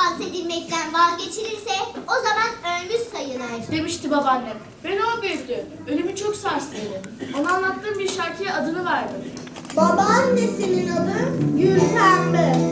bahsedilmekten vazgeçilirse o zaman ölmüş sayılır. Demişti babaannem. Beni o büyüttü. Ölümü çok sarstı beni. Ona anlattığım bir şarkıya adını verdim. Babaannesinin adı Gülpembe.